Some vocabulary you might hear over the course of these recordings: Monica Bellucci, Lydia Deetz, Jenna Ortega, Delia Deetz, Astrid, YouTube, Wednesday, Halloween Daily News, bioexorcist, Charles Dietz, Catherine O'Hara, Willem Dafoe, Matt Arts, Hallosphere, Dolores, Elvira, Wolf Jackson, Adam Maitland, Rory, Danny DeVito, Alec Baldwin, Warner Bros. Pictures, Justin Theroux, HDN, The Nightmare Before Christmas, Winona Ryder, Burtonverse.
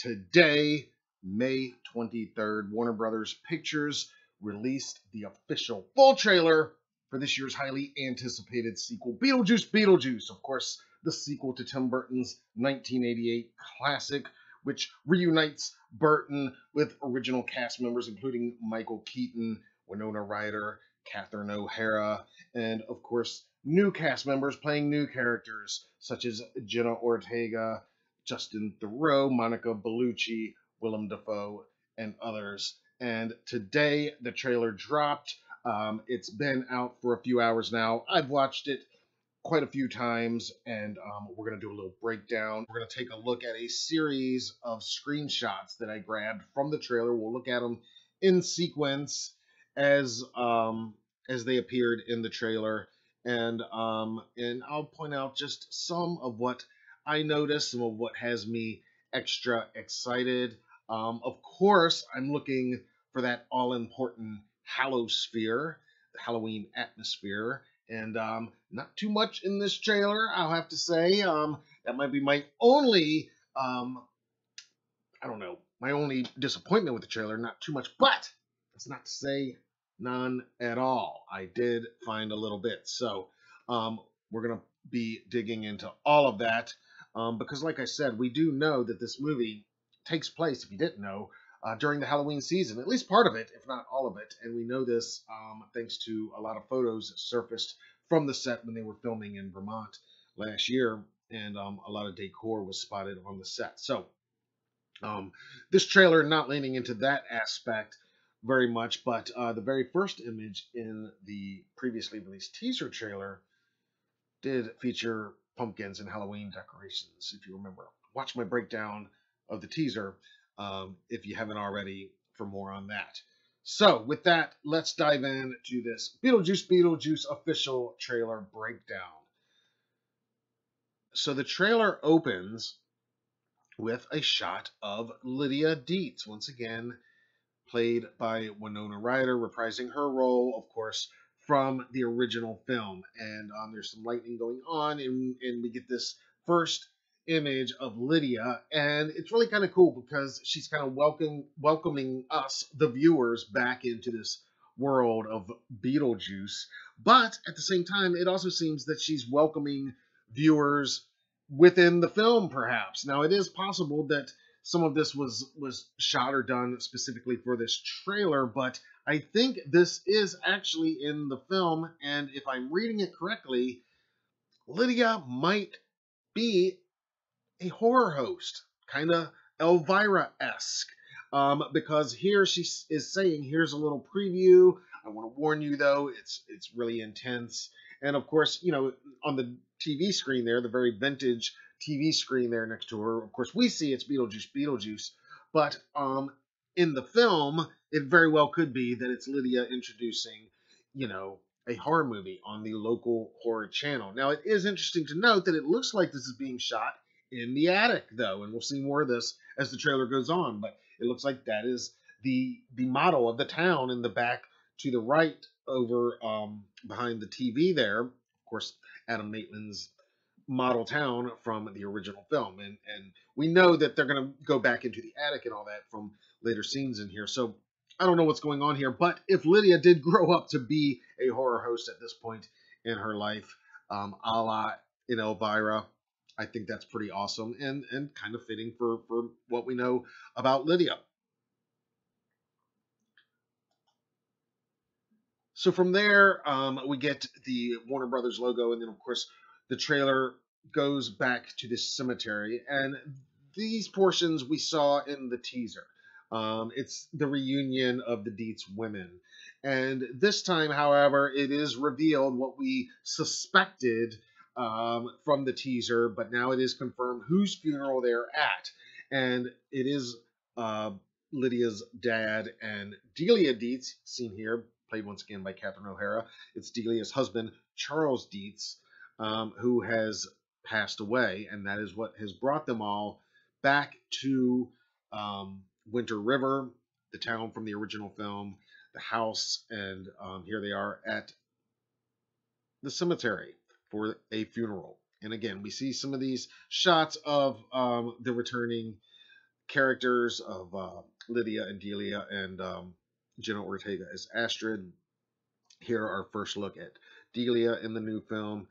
today, May 23rd, Warner Bros. Pictures released the official full trailer for this year's highly anticipated sequel, Beetlejuice, Beetlejuice. Of course, the sequel to Tim Burton's 1988 classic, which reunites Burton with original cast members, including Michael Keaton, Winona Ryder, Catherine O'Hara, and of course, new cast members playing new characters, such as Jenna Ortega, Justin Theroux, Monica Bellucci, Willem Dafoe, and others. And today, the trailer dropped. It's been out for a few hours now. I've watched it quite a few times, and we're going to do a little breakdown. We're going to take a look at a series of screenshots that I grabbed from the trailer. We'll look at them in sequence as they appeared in the trailer. And I'll point out just some of what I noticed, some of what has me extra excited. Of course, I'm looking for that all-important Hallosphere, the Halloween atmosphere, and not too much in this trailer, I'll have to say. That might be my only, I don't know, my only disappointment with the trailer, not too much, but that's not to say none at all. I did find a little bit, so we're going to be digging into all of that, because like I said, we do know that this movie takes place, if you didn't know, during the Halloween season, at least part of it, if not all of it. And we know this thanks to a lot of photos that surfaced from the set when they were filming in Vermont last year, and a lot of decor was spotted on the set. So this trailer not leaning into that aspect very much, but the very first image in the previously released teaser trailer did feature pumpkins and Halloween decorations, if you remember. Watch my breakdown of the teaser if you haven't already for more on that. So with that, let's dive in to this Beetlejuice, Beetlejuice official trailer breakdown. So the trailer opens with a shot of Lydia Deetz, once again played by Winona Ryder, reprising her role, of course, from the original film. And there's some lightning going on, and we get this first image of Lydia, and it's really kind of cool because she's kind of welcoming us, the viewers, back into this world of Beetlejuice. But at the same time, it also seems that she's welcoming viewers within the film, perhaps. Now, it is possible that some of this was shot or done specifically for this trailer, but I think this is actually in the film, and if I'm reading it correctly, Lydia might be a horror host, kind of Elvira-esque, because here she is saying, here's a little preview. I want to warn you, though, it's really intense. And of course, you know, on the TV screen there, the very vintage TV screen there next to her, of course, we see it's Beetlejuice, Beetlejuice, but in the film, it very well could be that it's Lydia introducing, you know, a horror movie on the local horror channel. Now, it is interesting to note that it looks like this is being shot in the attic, though, and we'll see more of this as the trailer goes on, but it looks like that is the model of the town in the back to the right over behind the TV there. Of course, Adam Maitland's model town from the original film, and we know that they're going to go back into the attic and all that from later scenes in here, so I don't know what's going on here, but if Lydia did grow up to be a horror host at this point in her life, a la in Elvira, I think that's pretty awesome and kind of fitting for what we know about Lydia. So from there, we get the Warner Brothers logo, and then, of course, the trailer goes back to this cemetery. And these portions we saw in the teaser. It's the reunion of the Dietz women. And this time, however, it is revealed what we suspected from the teaser, but now it is confirmed whose funeral they're at, and it is Lydia's dad and Delia Deetz, seen here, played once again by Catherine O'Hara. It's Delia's husband, Charles Dietz, who has passed away, and that is what has brought them all back to Winter River, the town from the original film, the house, and here they are at the cemetery for a funeral. And again, we see some of these shots of the returning characters of Lydia and Delia and Jenna Ortega as Astrid. Here our first look at Delia in the new film.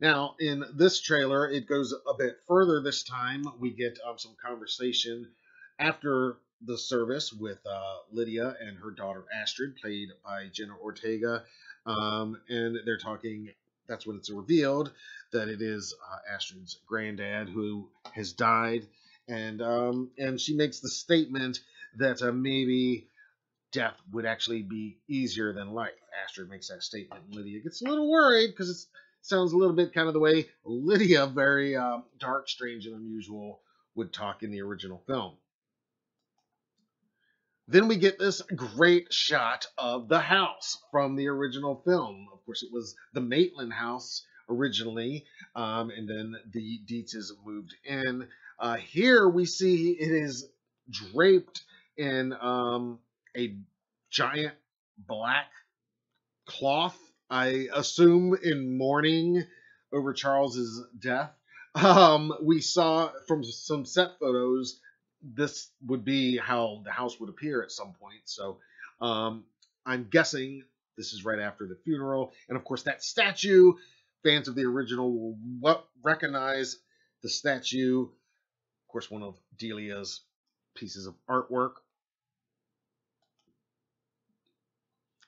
Now, in this trailer, it goes a bit further this time. We get some conversation after the service with Lydia and her daughter Astrid, played by Jenna Ortega. And they're talking, that's when it's revealed that it is Astrid's granddad who has died. And she makes the statement that maybe death would actually be easier than life. Astrid makes that statement. Lydia gets a little worried because it sounds a little bit kind of the way Lydia, very dark, strange, and unusual, would talk in the original film. Then we get this great shot of the house from the original film. Of course, it was the Maitland house originally, and then the Deetzes moved in. Here we see it is draped in a giant black cloth, I assume in mourning over Charles's death. We saw from some set photos this would be how the house would appear at some point. So I'm guessing this is right after the funeral. And of course that statue, fans of the original will recognize the statue. Of course, one of Delia's pieces of artwork.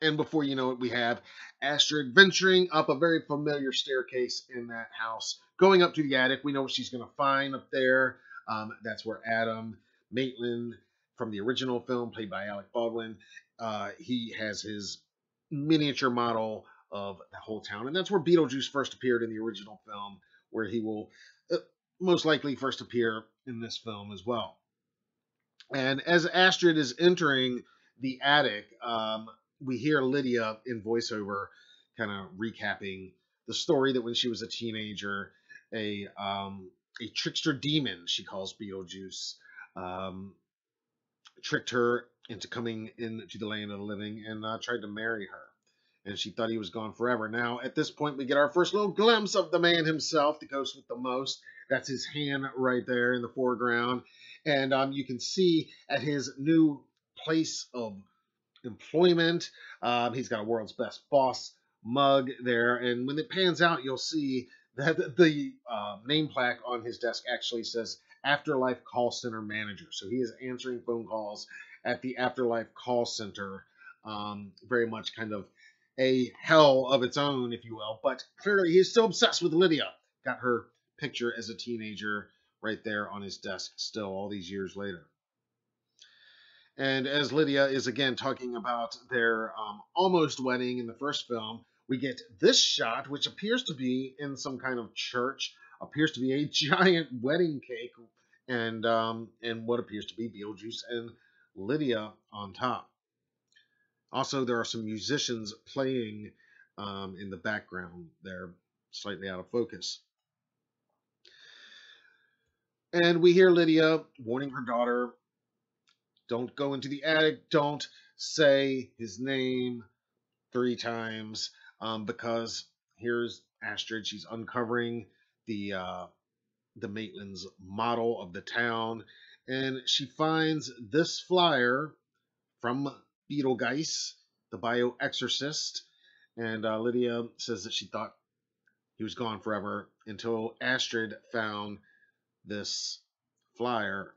And before you know it, we have Astrid venturing up a very familiar staircase in that house, going up to the attic. We know what she's going to find up there. That's where Adam Maitland, from the original film, played by Alec Baldwin, he has his miniature model of the whole town. And that's where Beetlejuice first appeared in the original film, where he will most likely first appear in this film as well. And as Astrid is entering the attic, we hear Lydia in voiceover kind of recapping the story that when she was a teenager, a trickster demon, she calls Beetlejuice, tricked her into coming into the land of the living and tried to marry her. And she thought he was gone forever. Now, at this point, we get our first little glimpse of the man himself, the ghost with the most. That's his hand right there in the foreground. And you can see at his new place of employment, he's got a world's best boss mug there, and when it pans out, you'll see that the name plaque on his desk actually says Afterlife Call Center Manager. So he is answering phone calls at the Afterlife Call Center, very much kind of a hell of its own, if you will, but clearly he's still obsessed with Lydia. Got her picture as a teenager right there on his desk still all these years later. And as Lydia is again talking about their almost wedding in the first film, we get this shot, which appears to be in some kind of church, appears to be a giant wedding cake, and what appears to be Beetlejuice and Lydia on top. Also, there are some musicians playing in the background. They're slightly out of focus. And we hear Lydia warning her daughter, don't go into the attic, don't say his name 3 times, because here's Astrid. She's uncovering the Maitland's model of the town, and she finds this flyer from Beetlejuice, the bioexorcist, and Lydia says that she thought he was gone forever until Astrid found this flyer.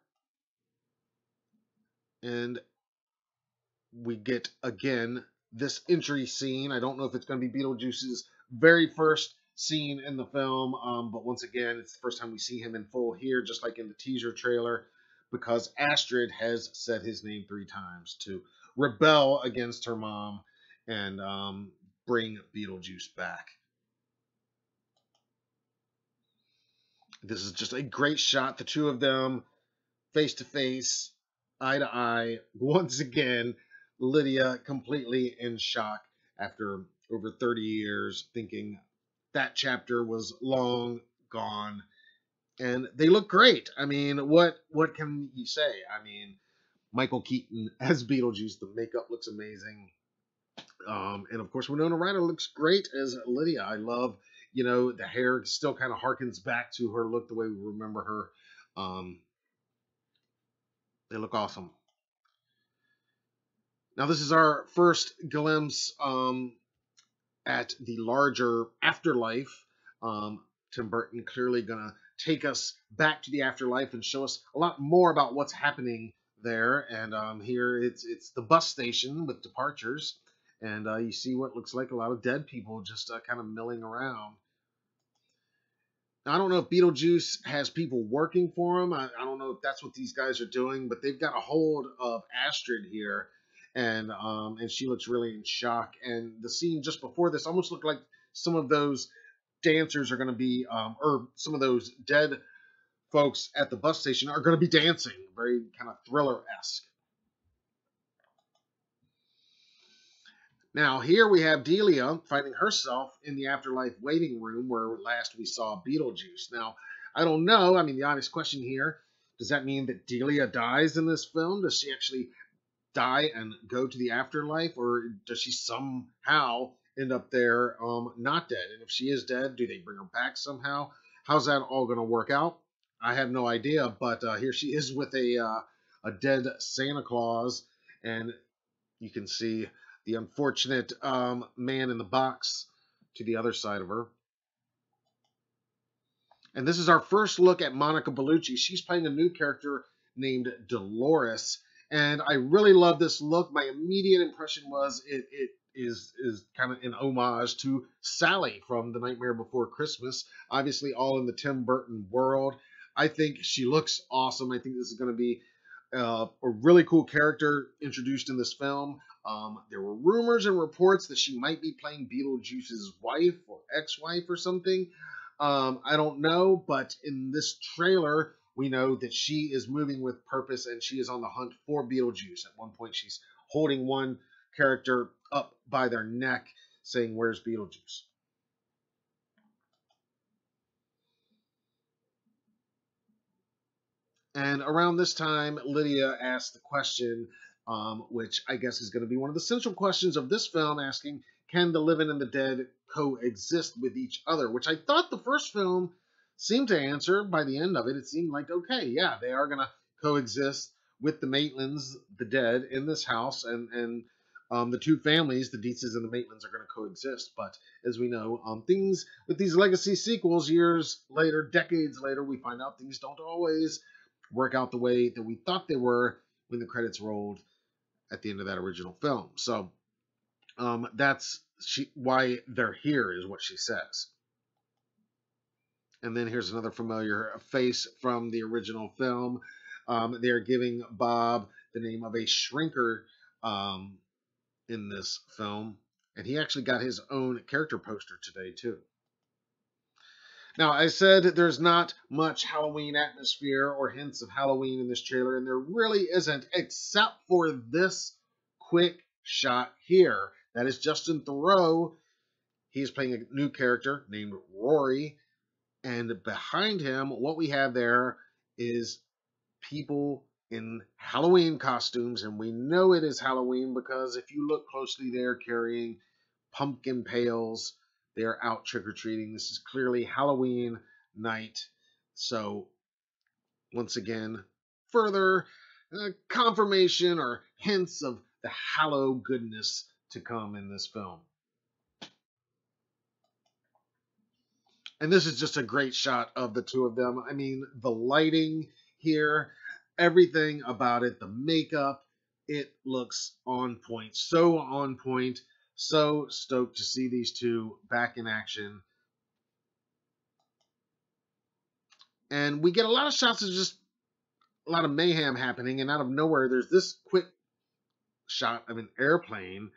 And we get, again, this entry scene. I don't know if it's going to be Beetlejuice's very first scene in the film, but once again, it's the first time we see him in full here, just like in the teaser trailer, because Astrid has said his name 3 times to rebel against her mom and bring Beetlejuice back. This is just a great shot, the two of them face-to-face, eye to eye. Once again, Lydia completely in shock after over 30 years, thinking that chapter was long gone. And they look great. I mean, what can you say? I mean, Michael Keaton as Beetlejuice, the makeup looks amazing. And of course, Winona Ryder looks great as Lydia. I love, you know, the hair still kind of harkens back to her look the way we remember her They look awesome. Now, this is our first glimpse at the larger afterlife. Tim Burton clearly going to take us back to the afterlife and show us a lot more about what's happening there. And here it's the bus station with departures. And you see what looks like a lot of dead people just kind of milling around. Now, I don't know if Beetlejuice has people working for him. I don't know if that's what these guys are doing, but they've got a hold of Astrid here. And she looks really in shock. And the scene just before this almost looked like some of those dancers are going to be, or some of those dead folks at the bus station are going to be dancing. Very kind of Thriller-esque. Now, here we have Delia finding herself in the afterlife waiting room where last we saw Beetlejuice. Now, I don't know. I mean, the obvious question here, does that mean that Delia dies in this film? Does she actually die and go to the afterlife? Or does she somehow end up there not dead? And if she is dead, do they bring her back somehow? How's that all going to work out? I have no idea, but here she is with a dead Santa Claus. And you can see the unfortunate man in the box to the other side of her. And this is our first look at Monica Bellucci. She's playing a new character named Dolores. And I really love this look. My immediate impression was it is kind of an homage to Sally from The Nightmare Before Christmas. Obviously all in the Tim Burton world. I think she looks awesome. I think this is going to be a really cool character introduced in this film. There were rumors and reports that she might be playing Beetlejuice's wife or ex-wife or something. I don't know, but in this trailer, we know that she is moving with purpose and she is on the hunt for Beetlejuice. At one point, she's holding one character up by their neck, saying, "Where's Beetlejuice?" And around this time, Lydia asked the question, which I guess is going to be one of the central questions of this film, asking, can the living and the dead coexist with each other? Which I thought the first film seemed to answer. By the end of it, it seemed like, okay, yeah, they are going to coexist with the Maitlands, the dead, in this house, and the two families, the Dietzes and the Maitlands, are going to coexist. But as we know, things with these legacy sequels, years later, decades later, we find out things don't always work out the way that we thought they were when the credits rolled at the end of that original film. So that's why they're here, is what she says. And then here's another familiar face from the original film. They're giving Bob the name of a shrinker in this film. And he actually got his own character poster today, too. Now, I said there's not much Halloween atmosphere or hints of Halloween in this trailer, and there really isn't, except for this quick shot here. That is Justin Theroux. He's playing a new character named Rory, and behind him, what we have there is people in Halloween costumes, and we know it is Halloween because if you look closely, they're carrying pumpkin pails. They're out trick-or-treating. This is clearly Halloween night. So, once again, further confirmation or hints of the Hallow goodness to come in this film. And this is just a great shot of the two of them. I mean, the lighting here, everything about it, the makeup, it looks on point. So on point. So stoked to see these two back in action. And we get a lot of shots of just a lot of mayhem happening. And out of nowhere, there's this quick shot of an airplane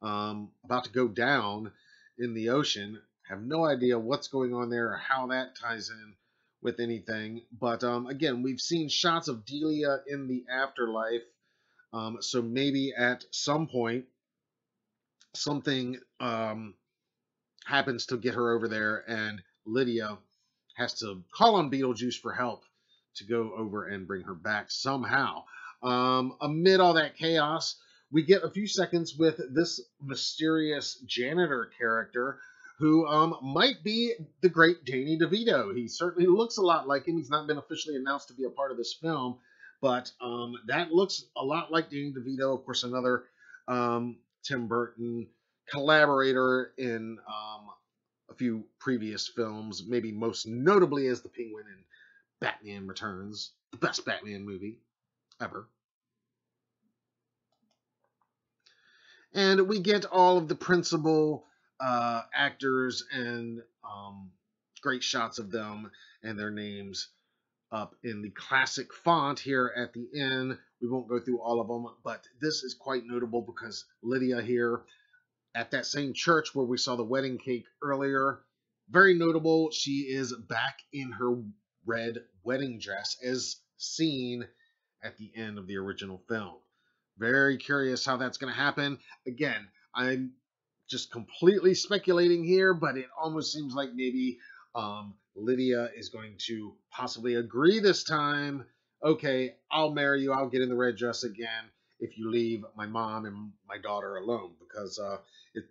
about to go down in the ocean. Have no idea what's going on there or how that ties in with anything. But again, we've seen shots of Delia in the afterlife. So maybe at some point, something happens to get her over there, and Lydia has to call on Beetlejuice for help to go over and bring her back somehow. Amid all that chaos, we get a few seconds with this mysterious janitor character who might be the great Danny DeVito. He certainly looks a lot like him. He's not been officially announced to be a part of this film, But that looks a lot like Danny DeVito, of course, another Tim Burton collaborator in a few previous films, maybe most notably as The Penguin in Batman Returns, the best Batman movie ever. And we get all of the principal actors and great shots of them and their names up in the classic font here at the end. We won't go through all of them, but this is quite notable because Lydia here at that same church where we saw the wedding cake earlier, very notable, she is back in her red wedding dress as seen at the end of the original film. Very curious how that's going to happen. Again, I'm just completely speculating here, but it almost seems like maybe Lydia is going to possibly agree this time. Okay, I'll marry you. I'll get in the red dress again if you leave my mom and my daughter alone, because it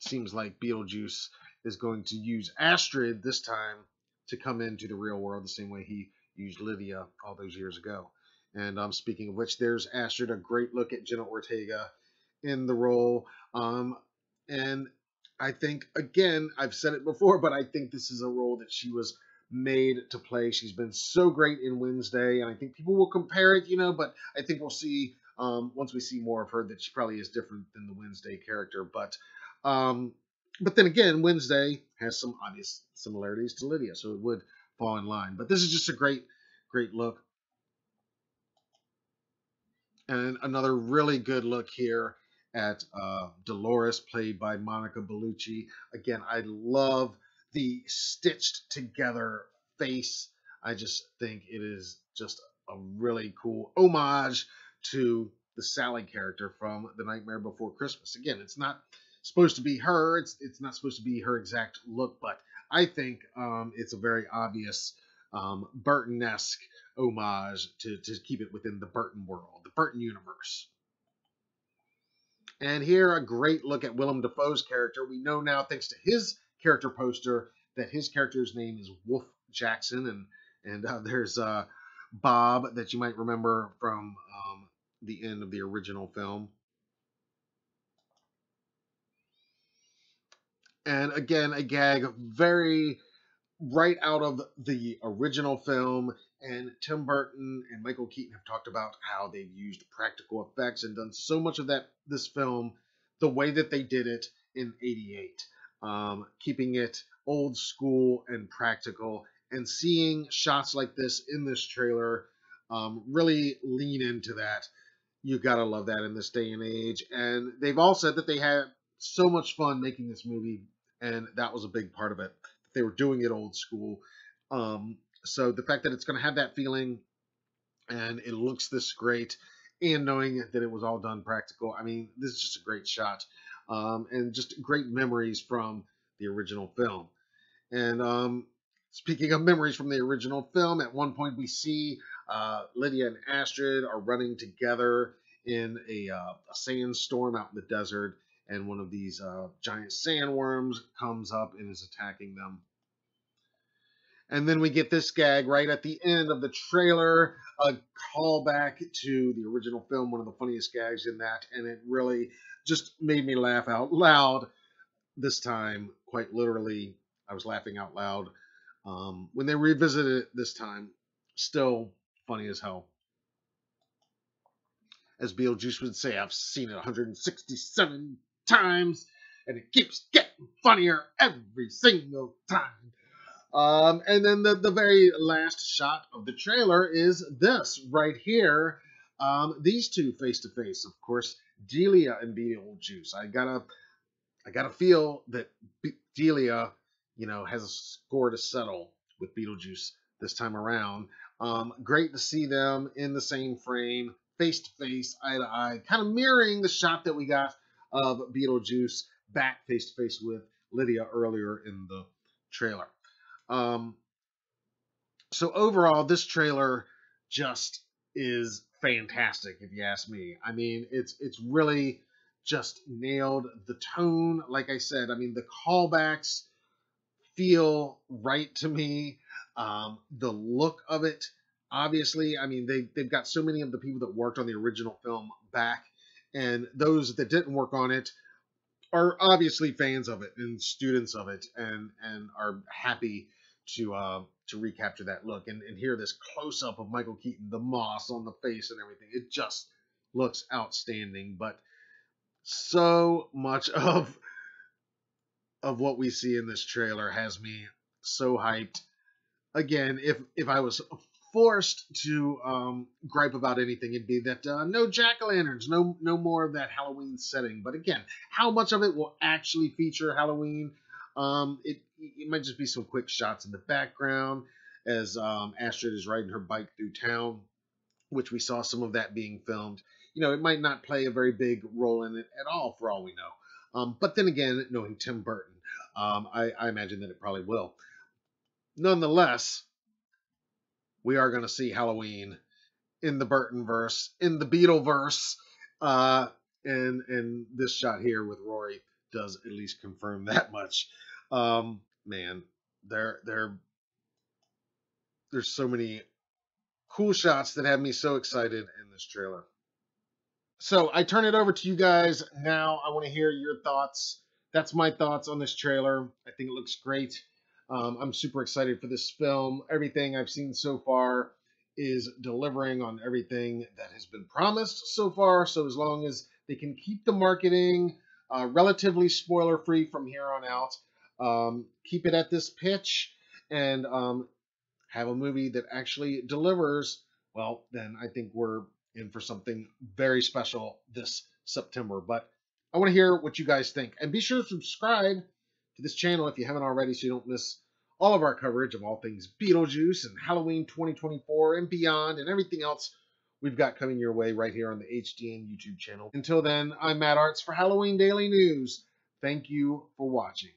seems like Beetlejuice is going to use Astrid this time to come into the real world the same way he used Lydia all those years ago. And speaking of which, there's Astrid, a great look at Jenna Ortega in the role. And I think, again, I've said it before, but I think this is a role that she was made to play. She's been so great in Wednesday, and I think people will compare it, you know, but I think we'll see, once we see more of her, that she probably is different than the Wednesday character. But then again, Wednesday has some obvious similarities to Lydia, so it would fall in line. But this is just a great, great look. And another really good look here at Dolores, played by Monica Bellucci. Again, I love the stitched together face. I just think it is just a really cool homage to the Sally character from The Nightmare Before Christmas. Again, it's not supposed to be her. It's not supposed to be her exact look, but I think it's a very obvious Burton-esque homage to keep it within the Burton world, the Burton universe. And here, a great look at Willem Dafoe's character. We know now, thanks to his character poster, that his character's name is Wolf Jackson. And there's Bob, that you might remember from the end of the original film. And again, a gag very right out of the original film. And Tim Burton and Michael Keaton have talked about how they've used practical effects and done so much of that this film the way that they did it in '88, keeping it old school and practical. And seeing shots like this in this trailer really lean into that. You gotta love that in this day and age. And they've all said that they had so much fun making this movie, and that was a big part of it. They were doing it old school. So the fact that it's going to have that feeling and it looks this great, and knowing that it was all done practical, I mean, this is just a great shot and just great memories from the original film. And speaking of memories from the original film, at one point we see Lydia and Astrid are running together in a sandstorm out in the desert, and one of these giant sandworms comes up and is attacking them. And then we get this gag right at the end of the trailer, a callback to the original film, one of the funniest gags in that. And it really just made me laugh out loud this time. Quite literally, I was laughing out loud when they revisited it this time. Still funny as hell. As Beetlejuice would say, I've seen it 167 times, and it keeps getting funnier every single time. And then the very last shot of the trailer is this right here. These two face-to-face, of course, Delia and Beetlejuice. I gotta feel that Delia, you know, has a score to settle with Beetlejuice this time around. Great to see them in the same frame, face-to-face, eye-to-eye, kind of mirroring the shot that we got of Beetlejuice back face-to-face with Lydia earlier in the trailer. So overall, this trailer just is fantastic, if you ask me. I mean, it's really just nailed the tone. Like I said, I mean, the callbacks feel right to me. The look of it, Obviously, I mean, they've got so many of the people that worked on the original film back, and those that didn't work on it are obviously fans of it and students of it, and are happy to recapture that look. And here, this close-up of Michael Keaton, the moss on the face and everything, it just looks outstanding. But so much of what we see in this trailer has me so hyped. Again, if I was forced to gripe about anything, it'd be that no jack-o'-lanterns, no more of that Halloween setting. But again, how much of it will actually feature Halloween? It might just be some quick shots in the background as Astrid is riding her bike through town, which we saw some of that being filmed. You know, it might not play a very big role in it at all, for all we know. But then again, knowing Tim Burton, I imagine that it probably will. Nonetheless, we are going to see Halloween in the Burtonverse, in the Beetleverse, and this shot here with Rory does at least confirm that much. Man, there's so many cool shots that have me so excited in this trailer. So I turn it over to you guys now. I want to hear your thoughts. That's my thoughts on this trailer. I think it looks great. I'm super excited for this film. Everything I've seen so far is delivering on everything that has been promised so far. So as long as they can keep the marketing relatively spoiler-free from here on out, keep it at this pitch, and have a movie that actually delivers, well, then I think we're in for something very special this September. But I want to hear what you guys think. And be sure to subscribe to this channel if you haven't already, so you don't miss all of our coverage of all things Beetlejuice and Halloween 2024 and beyond, and everything else we've got coming your way right here on the HDN YouTube channel. Until then, I'm Matt Arts for Halloween Daily News. Thank you for watching.